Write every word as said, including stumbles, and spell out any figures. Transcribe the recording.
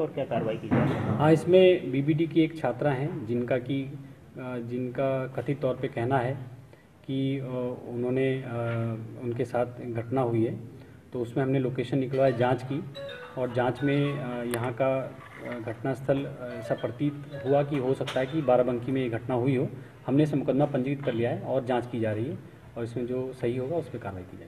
और क्या कार्रवाई की जा रही है? हाँ, इसमें बीबीडी की एक छात्रा हैं जिनका की जिनका कथित तौर पे कहना है कि उन्होंने उनके साथ घटना हुई है, तो उसमें हमने लोकेशन निकलवाई, जांच की और जांच में यहाँ का घटनास्थल ऐसा प्रतीत हुआ कि हो सकता है कि बाराबंकी में ये घटना हुई हो। हमने इसे मुकदमा पंजीकृत कर लिया है और जाँच की जा रही है और इसमें जो सही होगा उस पर कार्रवाई की जाएगी।